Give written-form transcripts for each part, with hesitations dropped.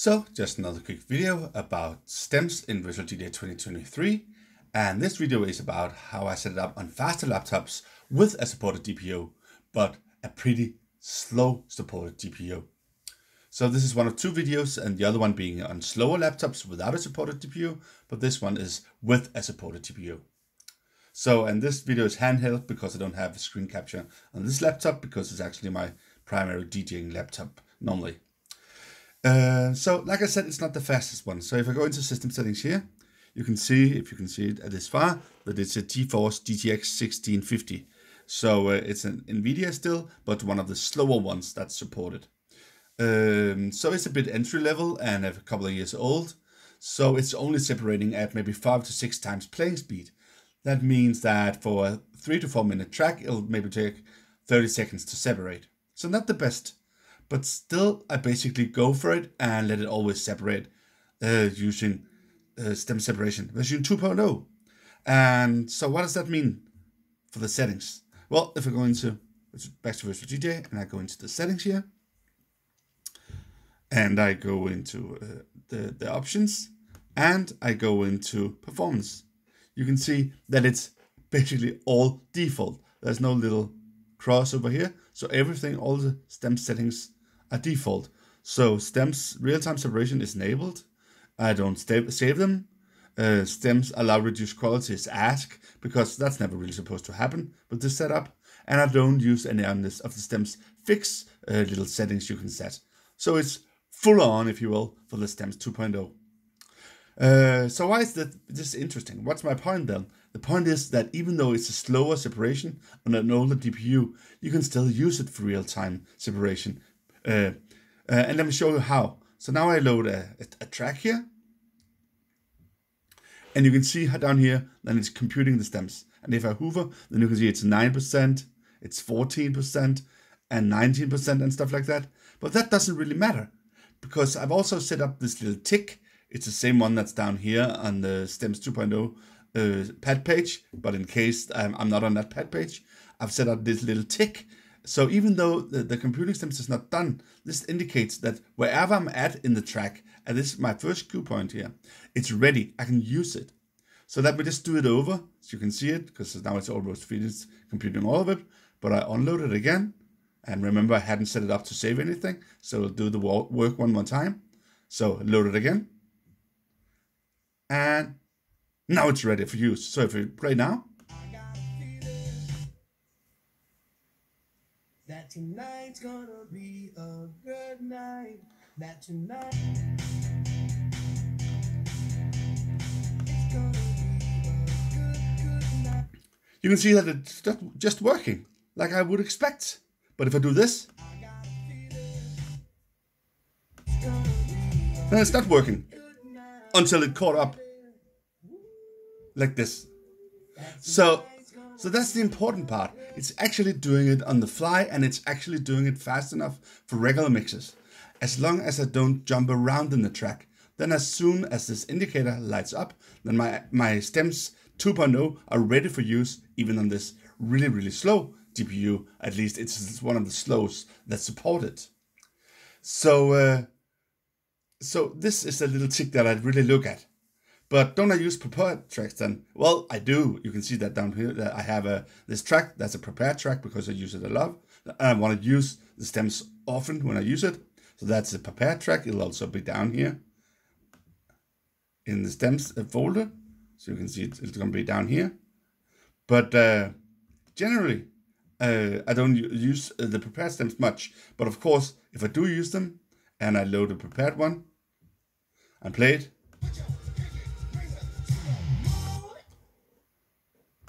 So just another quick video about stems in VirtualDJ 2023. And this video is about how I set it up on faster laptops with a supported GPU, but a pretty slow supported GPU. So this is one of two videos, and the other one being on slower laptops without a supported GPU, but this one is with a supported GPU. So, and this video is handheld because I don't have a screen capture on this laptop because it's actually my primary DJing laptop normally. So like I said, it's not the fastest one. So if I go into system settings here, you can see, if you can see it at this far, that it's a GeForce GTX 1650. So it's an Nvidia still, but one of the slower ones that's supported. So it's a bit entry level and a couple of years old. So it's only separating at maybe 5 to 6 times playing speed. That means that for a 3 to 4 minute track, it'll maybe take 30 seconds to separate. So not the best, but still I basically go for it and let it always separate using stem separation version 2.0. And so what does that mean for the settings? Well, if I go into back to VirtualDJ and I go into the settings here, and I go into the options, and I go into performance. You can see that it's basically all default. There's no little cross over here. So everything, all the stem settings are default. So stems real-time separation is enabled. I don't save them. Stems allow reduced quality is ask, because that's never really supposed to happen with this setup. And I don't use any of the stems fix little settings you can set. So it's full on, if you will, for the stems 2.0. So why is this interesting? What's my point then? The point is that even though it's a slower separation on an older GPU, you can still use it for real-time separation. And let me show you how. So now I load a track here. And you can see how down here, then it's computing the stems. And if I hover, then you can see it's 9%, it's 14%, and 19% and stuff like that. But that doesn't really matter, because I've also set up this little tick. It's the same one that's down here on the stems 2.0 pad page, but in case I'm not on that pad page, I've set up this little tick. So even though the computing stems is not done, this indicates that wherever I'm at in the track, and this is my first cue point here, it's ready, I can use it. So let me just do it over, so you can see it, because now it's almost finished computing all of it, but I unload it again. And remember, I hadn't set it up to save anything, so it'll do the work one more time. So load it again. And now it's ready for use. So if we play now. That tonight's gonna be a good night. That tonight it's gonna be a good night. You can see that it's just working like I would expect. But if I do this, then it's not working until it caught up like this. So that's the important part. It's actually doing it on the fly, and it's actually doing it fast enough for regular mixes. As long as I don't jump around in the track, then as soon as this indicator lights up, then my stems 2.0 are ready for use even on this really, really slow GPU. At least it's one of the slows that's supported. So this is a little tick that I really look at. But don't I use prepared tracks then? Well, I do. You can see that down here that I have this track that's a prepared track because I use it a lot. I want to use the stems often when I use it. So that's a prepared track. It'll also be down here in the stems folder. So you can see it's going to be down here. But generally, I don't use the prepared stems much, but of course, if I do use them, and I load a prepared one, and play it,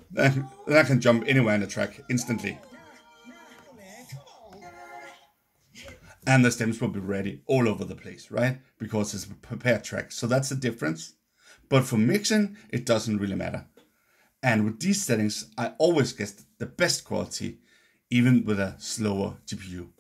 then I can jump anywhere in the track instantly. And the stems will be ready all over the place, right? Because it's a prepared track, so that's the difference. But for mixing, it doesn't really matter. And with these settings, I always get the best quality, even with a slower GPU.